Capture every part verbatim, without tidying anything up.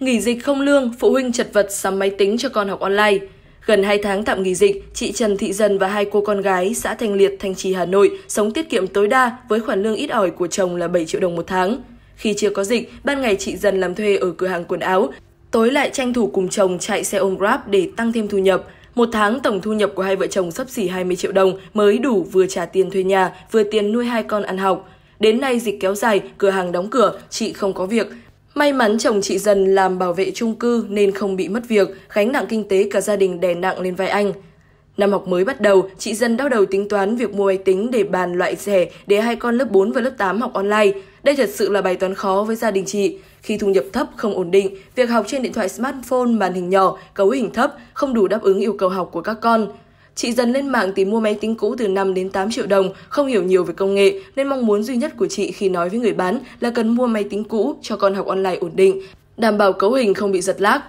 Nghỉ dịch không lương, phụ huynh chật vật sắm máy tính cho con học online. Gần hai tháng tạm nghỉ dịch, chị Trần Thị Dần và hai cô con gái xã Thanh Liệt, Thanh Trì, Hà Nội sống tiết kiệm tối đa với khoản lương ít ỏi của chồng là bảy triệu đồng một tháng. Khi chưa có dịch, ban ngày chị Dần làm thuê ở cửa hàng quần áo, tối lại tranh thủ cùng chồng chạy xe ôm Grab để tăng thêm thu nhập. Một tháng tổng thu nhập của hai vợ chồng xấp xỉ hai mươi triệu đồng mới đủ vừa trả tiền thuê nhà, vừa tiền nuôi hai con ăn học. Đến nay dịch kéo dài, cửa hàng đóng cửa, chị không có việc. May mắn chồng chị Dần làm bảo vệ chung cư nên không bị mất việc, gánh nặng kinh tế cả gia đình đè nặng lên vai anh. Năm học mới bắt đầu, chị Dần đau đầu tính toán việc mua máy tính để bàn loại rẻ để hai con lớp bốn và lớp tám học online. Đây thật sự là bài toán khó với gia đình chị. Khi thu nhập thấp, không ổn định, việc học trên điện thoại smartphone, màn hình nhỏ, cấu hình thấp, không đủ đáp ứng yêu cầu học của các con. Chị Dần lên mạng tìm mua máy tính cũ từ năm đến tám triệu đồng, không hiểu nhiều về công nghệ, nên mong muốn duy nhất của chị khi nói với người bán là cần mua máy tính cũ cho con học online ổn định, đảm bảo cấu hình không bị giật lag.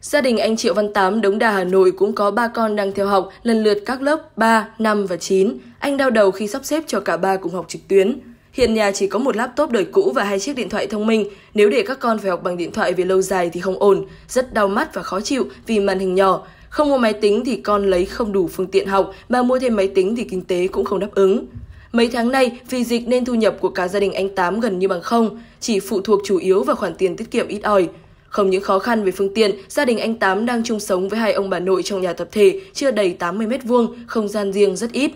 Gia đình anh Triệu Văn Tám, Đống Đa, Hà Nội cũng có ba con đang theo học, lần lượt các lớp ba, năm và chín. Anh đau đầu khi sắp xếp cho cả ba cùng học trực tuyến. Hiện nhà chỉ có một laptop đời cũ và hai chiếc điện thoại thông minh. Nếu để các con phải học bằng điện thoại về lâu dài thì không ổn, rất đau mắt và khó chịu vì màn hình nhỏ. Không mua máy tính thì con lấy không đủ phương tiện học, mà mua thêm máy tính thì kinh tế cũng không đáp ứng. Mấy tháng nay, vì dịch nên thu nhập của cả gia đình anh Tám gần như bằng không, chỉ phụ thuộc chủ yếu vào khoản tiền tiết kiệm ít ỏi. Không những khó khăn về phương tiện, gia đình anh Tám đang chung sống với hai ông bà nội trong nhà tập thể, chưa đầy tám mươi mét vuông, không gian riêng rất ít.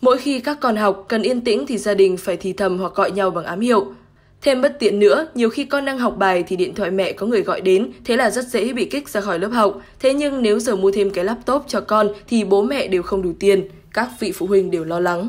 Mỗi khi các con học, cần yên tĩnh thì gia đình phải thì thầm hoặc gọi nhau bằng ám hiệu. Thêm bất tiện nữa, nhiều khi con đang học bài thì điện thoại mẹ có người gọi đến, thế là rất dễ bị kích ra khỏi lớp học. Thế nhưng nếu giờ mua thêm cái laptop cho con thì bố mẹ đều không đủ tiền, các vị phụ huynh đều lo lắng.